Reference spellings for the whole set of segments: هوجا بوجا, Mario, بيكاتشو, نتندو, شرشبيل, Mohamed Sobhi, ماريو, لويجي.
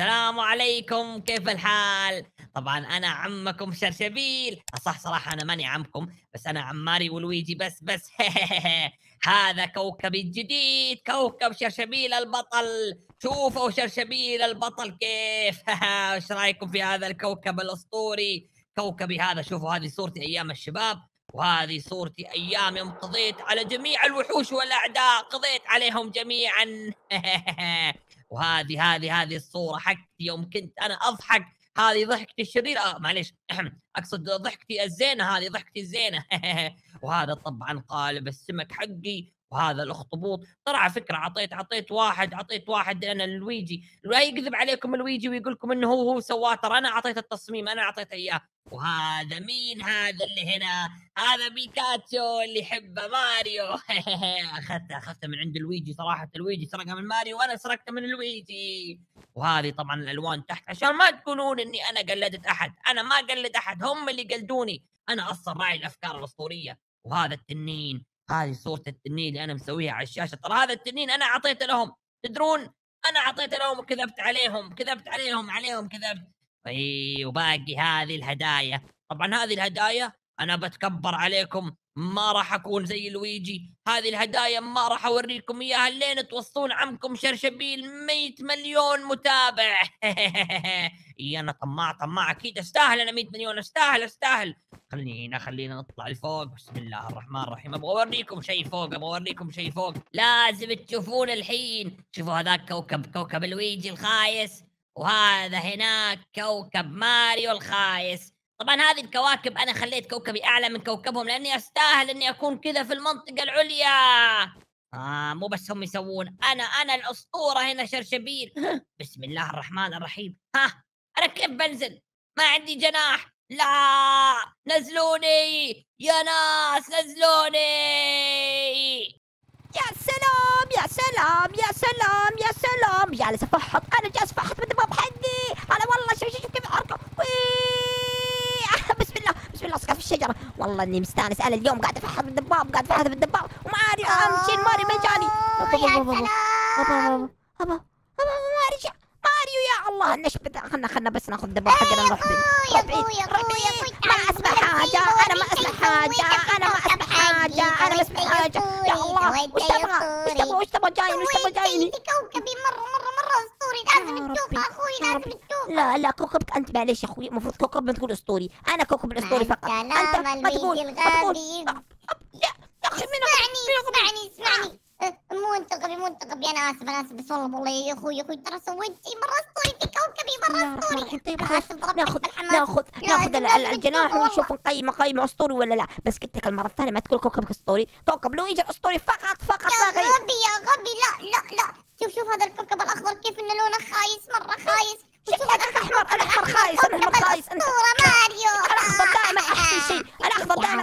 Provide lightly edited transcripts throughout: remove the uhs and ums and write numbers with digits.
السلام عليكم، كيف الحال؟ طبعا انا عمكم شرشبيل، صح صراحه انا ماني عمكم، بس انا عم ماري ولويجي بس هذا كوكبي الجديد، كوكب شرشبيل البطل. شوفوا شرشبيل البطل كيف، ايش رايكم في هذا الكوكب الاسطوري؟ كوكبي هذا، شوفوا هذه صورتي ايام الشباب، وهذه صورتي ايام يوم قضيت على جميع الوحوش والاعداء، قضيت عليهم جميعا. وهذه هذه هذه الصورة حقتي يوم كنت انا اضحك، هذه ضحكتي الشريرة، معليش اقصد ضحكتي الزينة، هذه ضحكتي الزينة. وهذا طبعا قالب السمك حقي، وهذا الاخطبوط. ترى على فكرة اعطيت واحد لان لويجي لا يكذب عليكم، لويجي ويقول لكم انه هو سواه، ترى انا اعطيت التصميم، انا اعطيت اياه. وهذا مين هذا اللي هنا؟ هذا بيكاتشو اللي يحبه ماريو. اخذته من عند لويجي، صراحه لويجي سرقها من ماريو وانا سرقتها من لويجي. وهذه طبعا الالوان تحت عشان ما تقولون اني انا قلدت احد، انا ما قلد احد، هم اللي قلدوني، انا اصلا راعي الافكار الاسطوريه. وهذا التنين، هذه صورة التنين اللي انا مسويها على الشاشه، ترى هذا التنين انا اعطيته لهم، تدرون انا اعطيته لهم وكذبت عليهم، كذبت. اي وباقي هذه الهدايا، طبعا هذه الهدايا انا بتكبر عليكم، ما راح اكون زي لويجي، هذه الهدايا ما راح اوريكم اياها لين توصلون عمكم شرشبيل 100 مليون متابع. اي انا طماع اكيد استاهل، انا 100 مليون استاهل. خلينا نطلع لفوق، بسم الله الرحمن الرحيم، ابغى اوريكم شيء فوق، لازم تشوفون الحين. شوفوا هذاك كوكب لويجي الخايس، وهذا هناك كوكب ماريو الخايس. طبعا هذه الكواكب انا خليت كوكبي اعلى من كوكبهم لاني استاهل اني اكون كذا في المنطقه العليا. مو بس هم يسوون، انا الاسطوره هنا شرشبيل. بسم الله الرحمن الرحيم، انا كيف بنزل؟ ما عندي جناح، لا نزلوني يا ناس، نزلوني. يا سلام جالس افحط، بالدباب حقي انا والله. شوف كيف اركب، بسم الله اسقط في الشجره، والله اني مستانس انا اليوم، قاعد افحط بالدباب، وماري امشي، ماري ما جاني. ماريو يا الله نشبت، خلنا بس ناخذ الدباب حقنا نروح فيه. ما اسمع حاجه. يا الله وش تبغى جايني، كوكبي مره اسطوري، لازم تشوف اخوي، لا كوكبك انت، معليش يا اخوي، المفروض كوكب ما تقول اسطوري، انا كوكب الاسطوري فقط، انت ما تقول الغبي. يا اخي اسمعني، منتقب يا ناس، بس والله يا اخوي، ترى سويت شيء مره اسطوري في كوكبي، ناخذ الجناح ونشوف نقيم اسطوري ولا لا. بس قلت لك المره الثانيه ما تقول كوكبك اسطوري، كوكب لويجي اسطوري فقط. يا غبي، لا شوف هذا الكوكب الاخضر كيف انه لونه خايس، مره خايس. شوف هذا الاحمر خايس، اسطوره ماريو. الاخضر دائما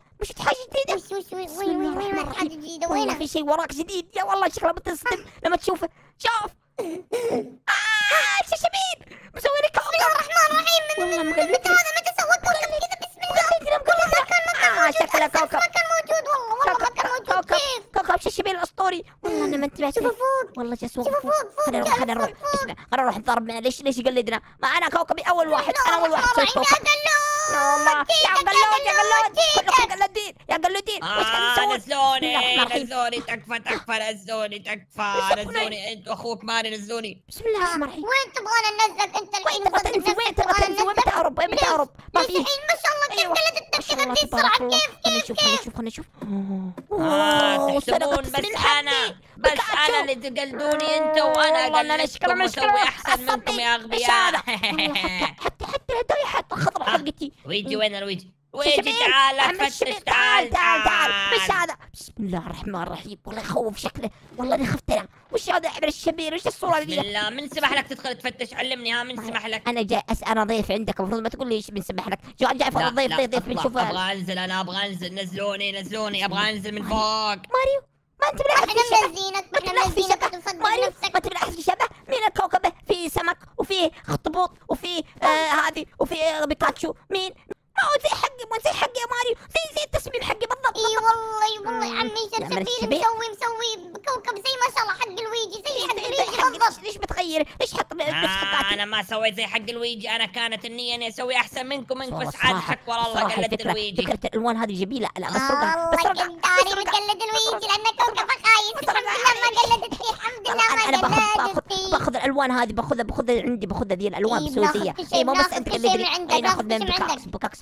جديده؟ وين حاجه جديده؟ وين في شيء وراك جديد؟ يا والله شكله بتصدم لما تشوفه. شوف شرشبيل مسوي لي كوكب، بسم الله الرحمن الرحيم، متى هذا؟ متى سوى كوكب كذا؟ بسم الله، شكله كوكب ما كان موجود، والله ما كان موجود. كيف كوكب شرشبيل الاسطوري؟ والله انا ما انتبهت، شوفوا فوق، والله جالس فوق. خلينا نروح اسمع، خلينا نروح نضرب، ليش يقلدنا؟ ما انا كوكبي اول واحد سويت كوكب. يا قلودين نزلوني، تكفى نزلوني انت واخوك ماري، نزلوني. بسم الله الرحمن الرحيم، وين تبغانا ننزلك انت الحين؟ وين تهرب؟ ما في الحين، ما شاء الله كيف قلدت كذا في السرعه، كيف؟ خلينا نشوف تحسبون بس انا اللي تقلدوني انت، وانا قلدتكم وسوي احسن منكم يا اغبياء. حتى الهدايا حتى خضراء حقتي. ويجي وين لويجي؟ ويجي تعال فتش تعال تعال. مش هذا؟ بسم الله الرحمن الرحيم. والله يخوف شكله، والله اني خفت انا. وش هذا عبر الشبير؟ وش الصوره ذي؟ بسم الله، من سمح لك تدخل تفتش؟ علمني، ها من سمح لك؟ انا جاي اسال ضيف عندك، المفروض ما تقول لي من سمح لك. جاي افضل ضيف ضيف ضيف بنشوف. ابغى انزل، انا ابغى انزل، نزلوني نزلوني، ابغى انزل من فوق. ماريو ما انت ملاحظ في شبه؟ ما انت ملاحظ في شبه؟ ماريو ما انت ملاحظ في شبه؟ مين الكوكب؟ في سمك وفي اخطبوط وفي هذه وفي بيكاتشو. مين؟ زي حقي، مو زي حقي يا ماريو، زي التصميم حقي بالضبط. اي والله والله عمي شبير مسوي كوكب زي ما شاء الله حق لويجي، زي حق لويجي بالضبط. ليش بتغير؟ ليش حط انا ما سويت زي حق لويجي، انا كانت النية اني اسوي احسن منكم انكم، بس عاد حق والله قلدت لويجي. فكرة الالوان هذه جميلة. لا والله قداري بتقلد لويجي لانه كوكبك خايس. الحمد لله ما قلدت فيه، الحمد لله ما قلدت فيه. باخذ الالوان هذه، باخذها عندي، باخذها ذي الالوان السعودية. اي مو بس انت تقلدني، اي ناخذ من بكاكس.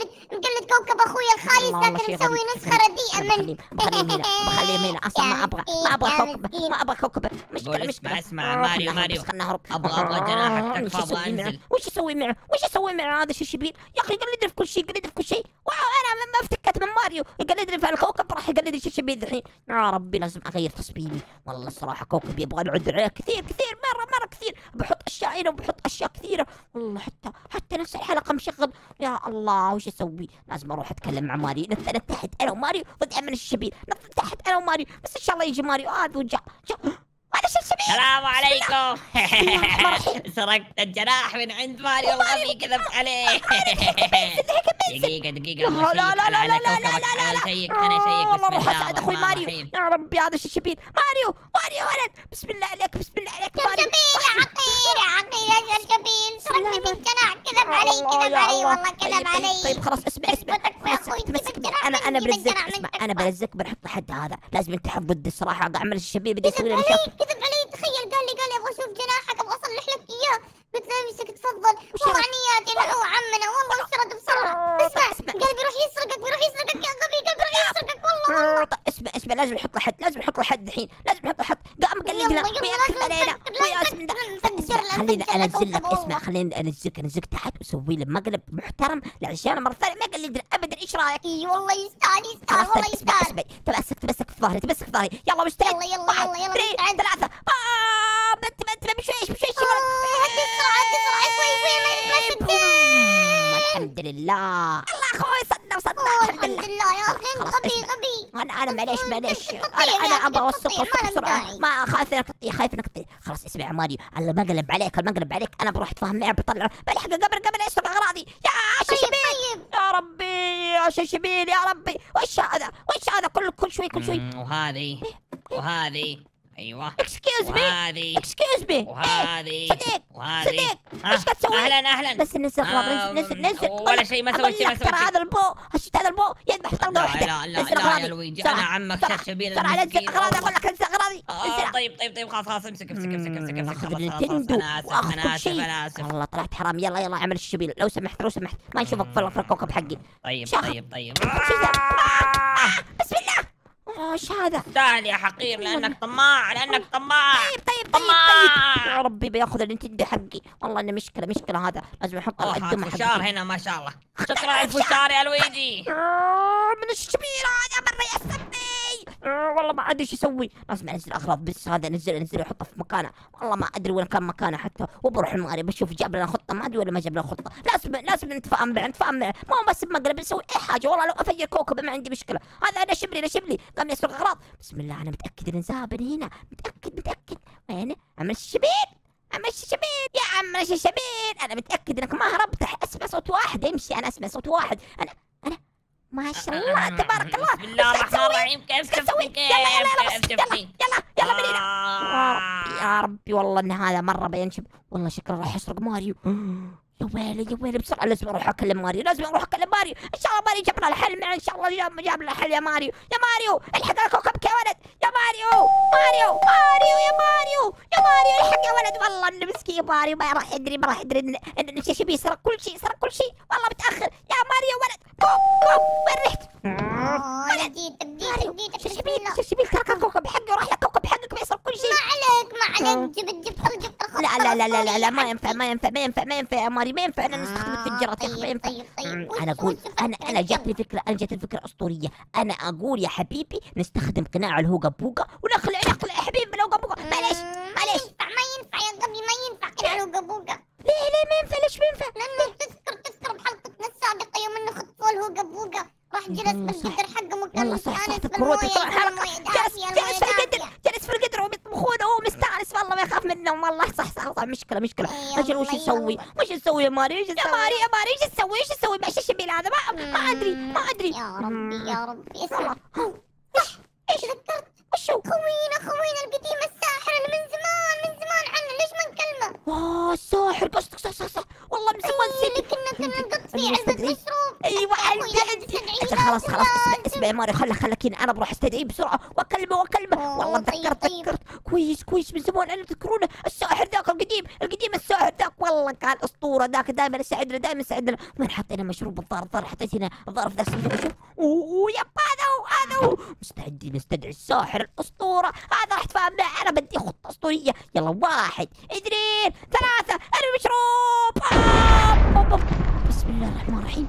مقلد كوكب اخويا الخايس، لكن مسوي نسخه رديئه منه. بخليه هنا اصلا، ما ابغى ما ابغى كوكبه، ما ابغى كوكبه. مشكله مشكله. اسمع ماريو ماريو، خلنا نهرب. ابغى جناحك تكفى، ابغى انزل. وش اسوي معه؟ وش اسوي معه هذا الشبيل يا اخي؟ يقلدني في كل شيء، يقلدني في كل شيء. وانا ما افتكت من ماريو، يقلدني في الكوكب راح يقلدني الشبيل الحين. يا ربي لازم اغير تصميمي، والله الصراحه كوكب يبغى نعد عليه كثير كثير مره مره كثير. بحط اشياء هنا وبحط اشياء كثيره، والله حتى نفس الحلقه مشغل. يا الله وش اسوي؟ لازم اروح اتكلم مع ماريو، نتحد انا وماريو ضد من الشبيل، نتحد انا وماريو. بس ان شاء الله يجي ماريو هذا وجاء هذا الشبيل. السلام عليكم. سرقت الجناح من عند ماريو الغبي، كذبت عليه. دقيقة دقيقة، لا لا لا لا لا لا لا لا لا، شيك أنا شيك. والله روح أساعد أخوي ماريو. يا ربي هذا الشبيل، ماريو ماريو ولد، بسم الله عليك بسم الله عليك ماريو. يا عقيل يا عقيل يا شبيل، سرقت من جناح، كذب علي كذب علي والله كذب علي. طيب خلاص اسمع اسمع، أنا بلزق، اسمع أنا بلزق، بنحط حد هذا، لازم أنت حط ضد الصراحة. أعمل الشبيل بدي أسوي له مشاكل. كذب علي، تخيل قال لي أبغى أشوف جناحك، أبغى أصلح لك إياه. قلت له امسك تفضل، والله نياتي له عمنا، والله انشرد بسرعه. اسمع قال بيروح يسرقك، بيروح يسرقك يا غبي، قال بيروح يسرقك والله والله. اسمع اسمع، لازم نحط له حد، لازم نحط له حد الحين، لازم نحط له حد. قام قال لي لا علينا ويا اسم الله، خليني انزل لك. اسمع خليني انزلك تحت واسوي له مقلب محترم، لعشان مره ثانيه ما قال ابدا. ايش رايك؟ اي والله يستاهل يستاهل والله يستاهل. تمسك تمسك في ظهري، تمسك في ظهري، يلا مشتاق، يلا يلا يلا يلا. 3 انت مشويش الحمد لله. الله اخوي صدق صدق الحمد لله يا اخي. غبي غبي انا معليش انا ابغى اوثق بسرعه، ما خايف انك تطيح. خلاص اسمع يا ماريو، الله ما اقلب عليك، ما اقلب عليك، انا بروح اتفاهم معه بطلعه بلحقه قبل اسرق اغراضي. يا شبيب يا ربي، يا شبيب يا ربي، وش هذا وش هذا؟ كل شوي كل شوي. وهذه ايوه، اكسكيوز مي اكسكيوز مي. وهذه صديق ايش تسوي؟ اهلا بس ننسى اغراض، ننسى ولا شيء، ما سويت شيء ما سويت شيء. هذا البو حشيت، هذا البو يذبح طلقه واحده. لا يا لويجي انا عمك شرشبيل، ترى انسى اغراضي، اقول لك انسى اغراضي. طيب خلاص امسك امسك انا اسف والله طلعت حرام. يلا عمل الشبيل لو سمحت لو سمحت، ما نشوفك في الكوكب حقي. طيب بسم الله. ايش هذا؟ تستاهل يا حقير، لانك طماع لانك طماع. طيب يا ربي بياخذ النتندو حقي، والله انه مشكله هذا، لازم احط الدم حقي. فشار هنا ما شاء الله، شكرا الفشار يا لويجي. من الشبيل هذا مره يعصبني، والله ما ادري ايش يسوي. لازم انزل اغراض، بس هذا انزله احطه في مكانه، والله ما ادري وين كان مكانه حتى. وبروح المغرب بشوف جاب لنا خطه، ما ادري ولا ما جاب لنا خطه. لازم نتفاهم معه، ما هو بس بمقلب نسوي اي حاجه. والله لو افجر كوكب ما عندي مشكله، هذا انا شبلي قام يسرق اغراض. بسم الله انا متاكد ان زابن هنا، متاكد. وين عمل الشبيل؟ عمل الشبيل يا عم الشبيل، انا متاكد انك ما هربت. اسمع صوت واحد يمشي، انا اسمع صوت واحد. انا ما شاء الله تبارك الله. بسم الله الرحمن الرحيم. كيف تسوي؟ يلا من هنا. يا ربي والله ان هذا مره بينشب، والله شكله راح يسرق ماريو. يا ويلي يا ويلي بسرعه، لازم اروح اكلم ماريو، لازم اروح اكلم ماريو، ان شاء الله ماريو جاب لنا الحل، ان شاء الله جاب لنا الحل. يا ماريو يا ماريو الحق الكوكب يا ولد، يا ماريو ماريو ماريو يا ماريو يا ماريو الحق يا ولد، والله انه مسكين ماريو ما راح يدري ان شيء بيسرق كل شيء، سرق كل شيء، والله متاخر يا ماريو ولد. بوم بوم وين رحت؟ جيت شبيل ترك الكوكب حقي وراح للكوكب حقك بيسرق كل شيء. ما عليك جبت لا ما ينفع يا ماري، ما ينفع انا نستخدم الفجرات يا اخي، ما ينفع. انا اقول انا جاتني فكره، اسطوريه. انا اقول يا حبيبي نستخدم قناع الهوجا بوجا ونخلع يا حبيبي الهوجا بوجا. معليش ما ينفع يا قبي، ما ينفع قناع الهوجا بوجا. ليه ما ينفع؟ ليش ما ينفع؟ لانه تذكر بحلقتنا السابقه يوم انه خطفوا الهوجا بوجا راح جلس بالقدر حقه مكان مستانس منهم. والله صح مشكله. اجل وش نسوي يا ماري؟ ايش نسوي مع الشبيل هذا؟ ما ادري يا ربي اسمع، ايش ذكرت؟ وشو؟ خوينا القديم الساحر اللي من زمان عنه، ليش ما نكلمه؟ واه الساحر قصدك؟ صح والله من زمان نسيت، كنا نقط في عزة مشروب. ايوه انت خلاص اسمع يا ماري، خليك هنا، انا بروح استدعيه بسرعه واكلمه. والله تذكرت كويس من زمان، انا تذكرونه الساحر ذاك القديم الساحر ذاك، والله كان اسطوره ذاك، دائما يساعدنا وين حطينا مشروب؟ الظاهر حطيت هنا، الظاهر في نفس المكان. يب هذا هو. مستعدين نستدعي الساحر الاسطوره هذا، راح تفهم معي، انا بدي خطه اسطوريه. يلا 1 2 3 المشروب. بسم الله الرحمن الرحيم.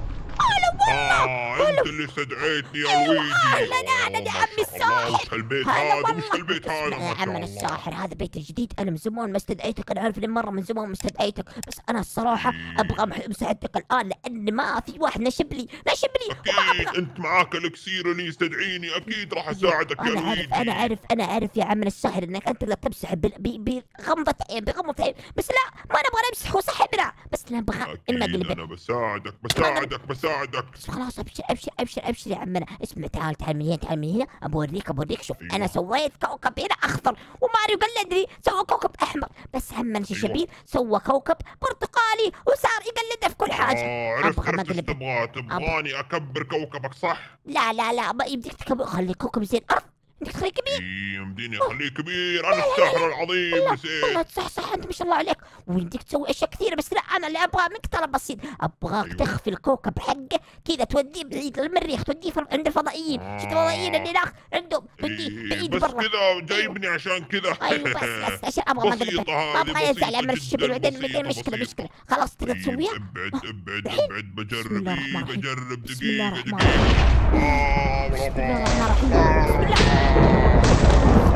انت اللي استدعيتني يا لويجي؟ اهلا يا عمي الساحر. مش البيت هذا يا عم الساحر، هذا بيت جديد، انا من زمان ما استدعيتك، انا عارف مره من زمان ما استدعيتك، بس انا الصراحه ابغى مساعدتك الان، لان ما في واحد نشب لي اكيد انت معاك الاكسير اللي يستدعيني، اكيد راح اساعدك يا لويجي. انا عارف يا عم الساحر انك انت اللي بتمسح بغمضة عين، بس لا ما نبغى نمسح وسحبنا، بس نبغى المقلب. انا بساعدك خلاص، ابشر يا عمنا. اسمع، تعال من هنا ابوريك. شوف انا سويت كوكب هنا اخضر، وماريو قلدني سوى كوكب احمر، بس عمنا شبيب سوى كوكب برتقالي وصار يقلده في كل حاجه. تبغاني اكبر كوكبك صح؟ لا يمديك تكبر، خلي كوكب زي الارض، خليه كبير. يمديني اخليه كبير، انا الساحر العظيم. صح انت ما شاء الله عليك، ويمديك تسوي اشياء كثيره، بس لا انا اللي ابغى منك طلب بسيط، ابغاك تخفي الكوكب حقه كذا، توديه بعيد للمريخ، توديه عند الفضائيين، شفت الفضائيين اللي هناك عندهم، توديه بعيد برا. بس كذا جايبني عشان كذا. ايوه بس عشان ابغى ما يزعل عمر الشبل، بعدين مشكله. خلاص تقدر تسويها؟ ابعد بجرب دقيقه.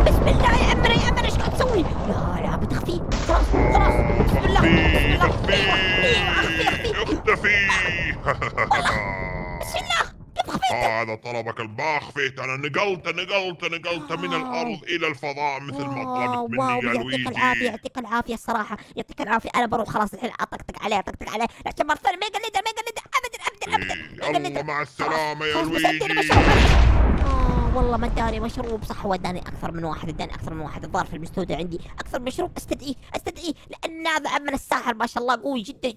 بسم الله يا عمري، ايش قاعد تسوي؟ لا بتخفي، خلاص بسم الله اختفي. بسم الله كيف خفيت؟ هذا طلبك الباخ، خفيت انا، نقلت من الارض الى الفضاء مثل ما طلبت مني يا لويجي. يعطيك العافيه الصراحه، انا بروح خلاص الحين، اطقطق عليه عشان مرة ثانية ما يقلده ابدا. يلا مع السلامه يا لويجي. والله ما اداني مشروب، صح هو اداني اكثر من واحد، الظاهر في المستودع عندي اكثر مشروب. استدعيه لان هذا عمنا الساحر ما شاء الله قوي جدا،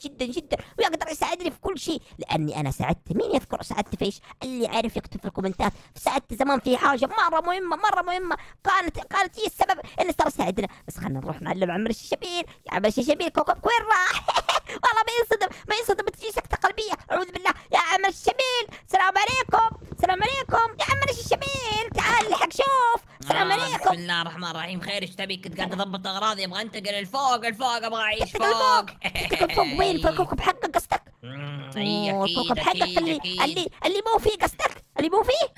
ويقدر يساعدني في كل شيء، لاني انا ساعدت. مين يذكر ساعدت في ايش؟ اللي عارف يكتب في الكومنتات، ساعدت زمان في حاجه مره مهمه، كانت هي السبب اللي صار ساعدنا. بس خلينا نروح نعلم عمنا الشبيل. يا عم الشبيل كوكبك وين راح؟ والله ما ينصدم بتجي سكته قلبيه، اعوذ بالله. يا عم الشبيل السلام عليكم. يا عم الشبيل تعال لحق شوف. السلام عليكم. بسم الله الرحمن الرحيم، خير ايش تبي؟ كنت قاعد اضبط اغراضي، ابغى انتقل لفوق، ابغى اعيش فوق. وين في الكوكب حقك قصدك؟ اي الكوكب حقك اللي مو فيه قصدك،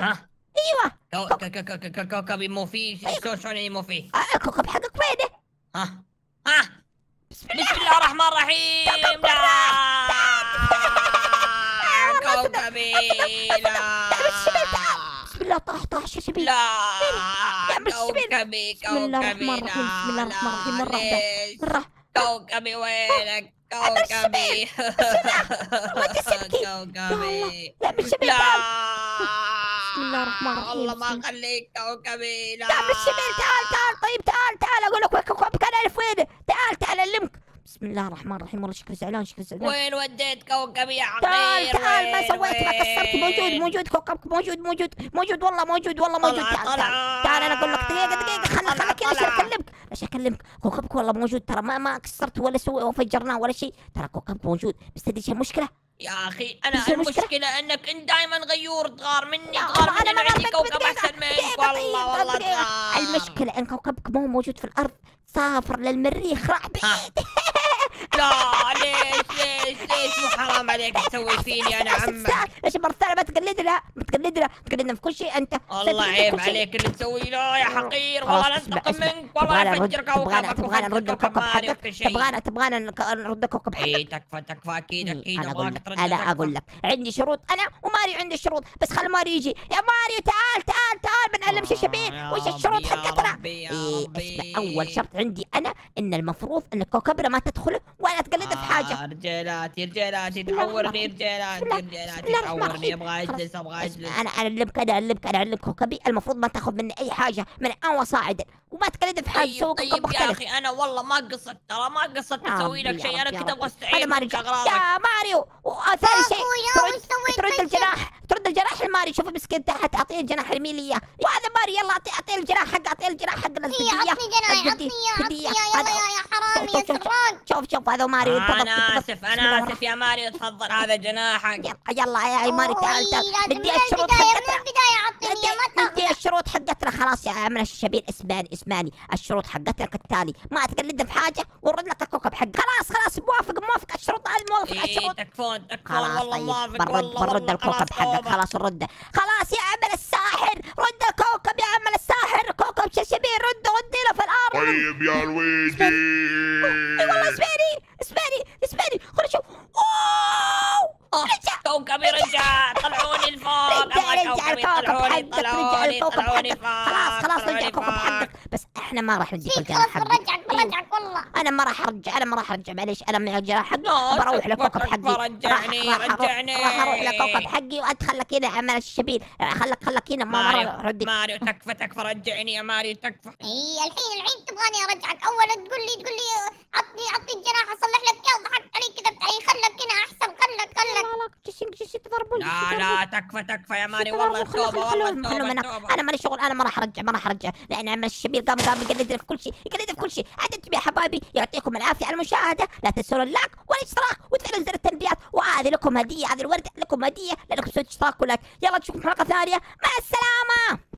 ها؟ ايوه كوكب مو فيه، شلون مو فيه؟ الكوكب حقك وينه؟ ها بسم الله الرحمن الرحيم. كوكبي لا طاح يا شبيل. لا كوكبي بسم الله الرحمن الرحيم، مرة واحدة. كوكبي وينك كوكبي؟ كوكبي لا مش شبيل. بسم الله الرحمن الرحيم، الله ما خليك كوكبي. لا مش شبيل، تعال طيب، تعال اقول لك كوكبك انا الف وينه. تعال المك. بسم الله الرحمن الرحيم. والله شكلي زعلان شكلي زعلان. وين وديت كوكب يا حقير؟ تعال تعال ما سويت ما كسرت. موجود موجود كوكبك موجود موجود موجود والله موجود والله موجود. تعال تعال تعال انا اقول لك دقيقه دقيقه خليك ايش اكلمك ايش اكلمك. كوكبك والله موجود ترى ما كسرته ولا سوى وفجرناه ولا شيء ترى كوكبك موجود. بس تدري ايش المشكله؟ يا اخي انا المشكله انك انت دائما غيور تغار مني تغار مني. انا عندي كوكب احسن منك والله والله تغار. المشكله ان كوكبك مو موجود في الارض سافر للمريخ راح بعيد. لا ليش ليش ليش وحرام عليك تسوي فيني انا عمك؟ ايش المره الثانيه ما تقلدنا ما تقلدنا تقلدنا في كل شيء انت. والله عيب عليك اللي تسويه. لا يا حقير والله لا انتقم منك والله افجر كوكبك. تبغانا نرد الكوكب حقك تبغانا نرد الكوكب حقك. اي تكفى تكفى اكيد اكيد ابغاك ترد. انا اقول لك عندي شروط انا وماريو عندي شروط بس خل ماريو يجي. يا ماريو تعال تعال تعال بنعلم شبيه وش الشروط حقتنا. اسمع اول شرط عندي انا ان المفروض ان كوكبنا ما تدخله ولا تقلده في حاجه. رجالاتي رجالاتي تحورني رجالاتي رجالاتي تحورني. ابغى اجلس ابغى اجلس. انا اعلمك كوكبي المفروض ما تاخذ مني اي حاجه من اول صاعدا وما تقلده في حاجه. سوي كوكب مختلف. يا اخي انا والله ما قصدت ترى ما قصدت اسوي لك شيء. انا كنت ابغى استعين منك اغراضك يا ماريو. وثاني شيء ترد الجناح الماري. شوف مسكين تحت اعطيه الجناح يمين لي اياه. وهذا ماري يلا اعطيه الجناح حق الجديه. اعطني جناح اعطني اياه يا حرامي يا سراج. شوف هذا ماري. انا اسف يا ماري تفضل هذا جناحك. يلا يا ماري تعال بدي الشروط حقتنا من البدايه اعطني ما بدي الشروط حقتنا. خلاص يا عمنا الشبيل اسمعني الشروط حقتنا كالتالي. ما تقلدنا في حاجه ونرد لك الكوكب حق. خلاص موافق الشروط هذه موافق على الشروط. تكفون والله موافق والله برد الكوكب حقك. خلاص رده خلاص يا عمل الساحر رد الكوكب يا عمل الساحر. كوكب ششبير رد له في الارض. طيب يا لويجي اي والله اسمعني خليني اشوف. اوه كوكبي رجع طلعوني الفوق. رجع الكوكب حقك خلاص رجع الكوكب حقك. بس احنا ما راح نديك الجناح حقك. برجعك والله. انا ما راح ارجع معليش. انا من الجناح حقي بروح لكوكب حقي. رجعني راح اروح لكوكب حقي وادخلك هنا عمل الشبيل. خلك هنا ما راح اردك. ماريو تكفى رجعني يا ماريو تكفى. اي الحين تبغاني ارجعك. اول تقول لي عطني الجناح اصلح لك اياه. ضحكت علي كذبت علي. خلك هنا احسن. خلك جيش تضربوني. لا تكفى يا ماري والله توبه انا مالي شغل. انا ما راح ارجع لان عمل الشبيل قام يقلدنا في كل شيء عدتم يا حبايبي. يعطيكم العافيه على المشاهده. لا تنسون اللايك والاشتراك وتفعلوا زر التنبيهات. وهذه لكم هديه هذه الورده لكم هديه لانكم سويتوا اشتراك ولايك. يلا نشوفكم حلقه ثانيه. مع السلامه.